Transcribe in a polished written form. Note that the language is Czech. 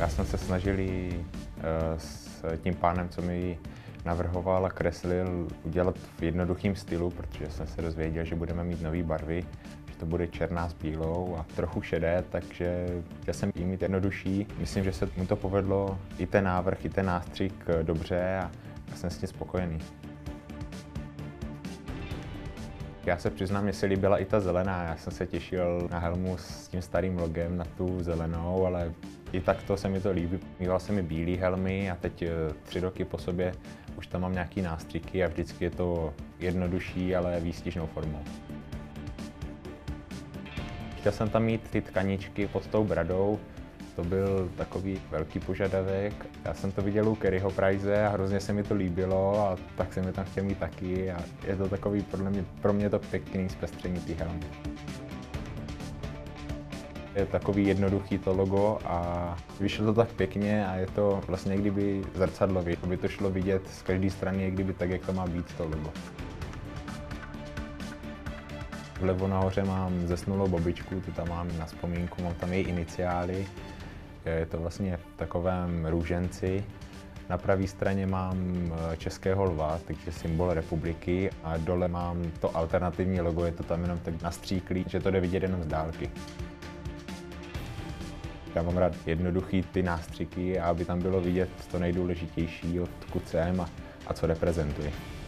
Já jsem se snažil s tím pánem, co mi navrhoval a kreslil, udělat v jednoduchém stylu, protože jsem se dozvěděl, že budeme mít nové barvy, že to bude černá s bílou a trochu šedé, takže já jsem jí mít jednodušší. Myslím, že se mu to povedlo i ten návrh, i ten nástřik dobře a jsem s tím spokojený. Já se přiznám, mně se líbila i ta zelená. Já jsem se těšil na helmu s tím starým logem, na tu zelenou, ale i takto se mi to líbí. Mýval jsem i bílé helmy a teď 3 roky po sobě už tam mám nějaké nástřiky a vždycky je to jednodušší, ale výstižnou formou. Chtěl jsem tam mít ty tkaničky pod tou bradou. To byl takový velký požadavek. Já jsem to viděl u Kerryho Price a hrozně se mi to líbilo a tak jsem je tam chtěl mít taky. A je to takový, pro mě to pěkný zpestření té helmy. Je takový jednoduchý to logo a vyšlo to tak pěkně a je to vlastně kdyby zrcadlově. By to šlo vidět z každé strany, kdyby tak, jak to má být to logo. Vlevo nahoře mám zesnulou babičku, tu tam mám na vzpomínku, mám tam její iniciály. Je to vlastně v takovém růženci. Na pravé straně mám českého lva, takže symbol republiky. A dole mám to alternativní logo, je to tam jenom tak nastříklý, že to jde vidět jenom z dálky. Já mám rád jednoduchý ty nástřiky, aby tam bylo vidět to nejdůležitější, odkud jsem a co reprezentuji.